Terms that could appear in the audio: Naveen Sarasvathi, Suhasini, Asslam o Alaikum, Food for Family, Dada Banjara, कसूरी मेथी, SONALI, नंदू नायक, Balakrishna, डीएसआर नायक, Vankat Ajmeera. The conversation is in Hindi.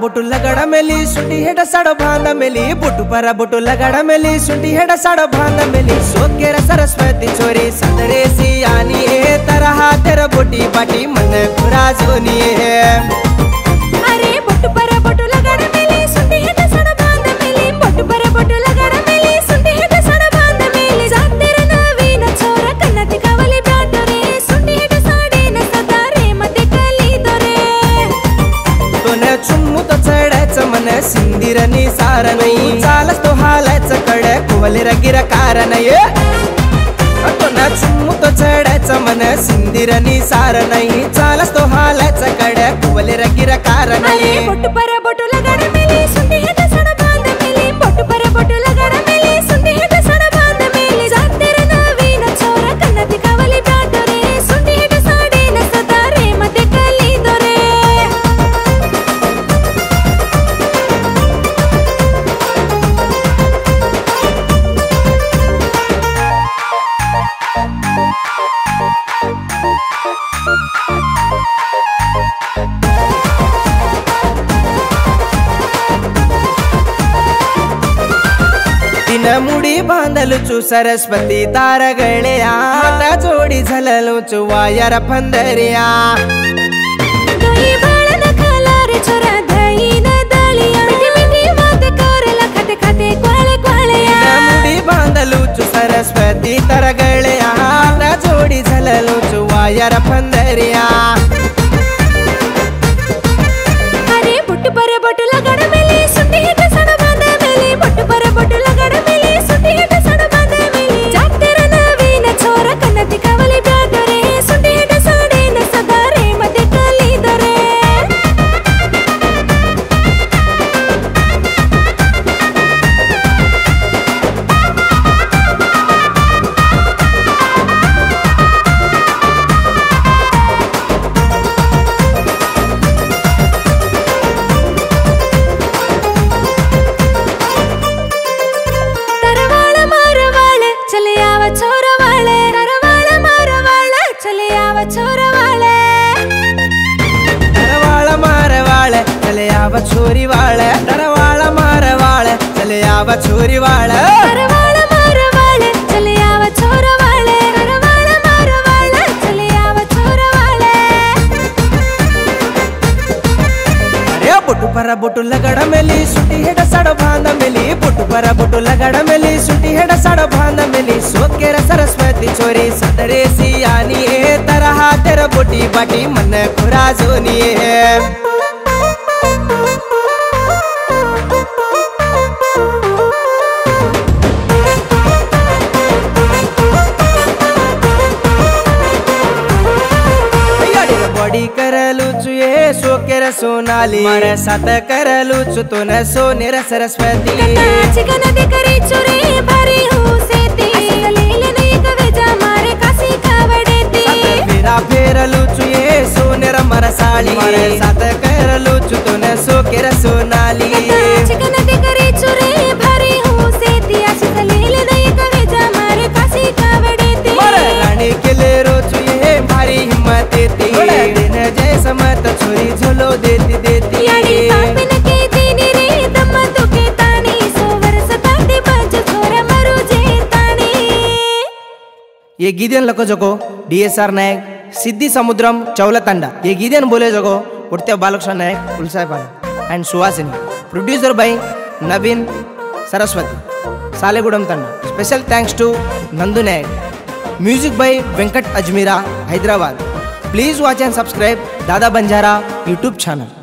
बोटू लगड़ा मेली सुंडी हेड साड़ो भांदा मेली बोटू पर बोटू लगड़ा मेली सुंडी हेड साड़ो भांदा मेली सोकेर सरस्वती छोरी संदरे सी आनी है तरह तेरा बोटी बाटी मन पूरा जोनी है। अरे बोटू पर बोटू लगड़ा मेली सुंडी हेड साड़ो भांदा मेली बोटू पर बोटू लगड़ा मेली सुंडी हेड साड़ो भांदा मेली जात तेरा नवीन छोरा कन्ना दिखावली ब्रांड रे सुंडी हेड साड़े न सदा रे मते कली तोरे तोने चुम मने सिंदीर नी सारा नहीं चालस तो हालायच कडे कुवले रगिरा कारण ये तो ना चुम्मू तो चढायच मने सिंदीर नी सारा नहीं चालस तो हालायच कडे कुवले रगिरा कारण ये बोट पर बोट लगड़ मेली सुंदी है दसण बांध मेली बोट पर बोट लगड़ मेली सुंदी है दसण बांध मेली जात तेरा नवीन छोरा कन्ना दिखावली ब्रांड रे सुंदी है साडे न सदा रे मते कली दोरे। मुड़ी बांधलुचु सरस्वती तार गळ्या हाता जोडी झललुचु वायर पंधरिया दोई बाळन खाला रे छोरा धई न दळिया मिठी मिठी वात करला खाते खाते कोळे कोळ्या मुडी बांधलुचु सरस्वती तार गळ्या हाता जोडी झललुचु वायर पंधरिया। अरे बुट पर बट लगड़ मेली सुंडी हेड साडो बांध मेली बुट पर बट लगड़ छोरी वाले डरवाला मार वाले चले आवा छोरी वाले डरवाला मार वाले चले आवा छोरा वाले डरवाला मार वाले चले आवा छोरा वाले। अरे बोट पर बोट लगड़ मेली सुटी हेड साड़ो बांध मेली बोट पर बोट लगड़ मेली सुटी हेड साड़ो बांध मेली सोकेर सरस्वती छोरी सदरे सी आनी है तरह तेरा बोटी बाटी मन खुरा जोनी है। सोकेर सोनाली मारे साथ करलू चु तोने सोनेर सरस्वती चिका नदी करी चुरे भरी हूँ सेती लेले नहीं कवे जा मारे कासी कावड़े ती साथ फेरा फेरलू चु ये सोनेर मरसाली मारे साथ करलू चु तोने सोकेर सोनाली चिका नदी करी चुरे भरी हूँ सेती आशिक लेले नहीं कवे जा मारे कासी कावड़े ती मारे रानी के ले रोचु ये भारी हिम्मत ती दिन जैसा मत छोरी झोलो देती देती यारी पापन के दीनी रे दम्मा तो के तानी सोवर सताते बज छोरा मरू जे तानी। ये गीतन लको जको डीएसआर नायक सिद्धि समुद्रम चौलतंडा ये गीतन बोले जको उड़ते बालकृष्ण नायक उल्सापाल and Suhasini producer by Naveen Saraswati सालेगुडम Thanda. Special thanks to नंदू नायक। Music by Venkat Ajmeera Hyderabad. Please watch and subscribe Dada Banjara YouTube channel.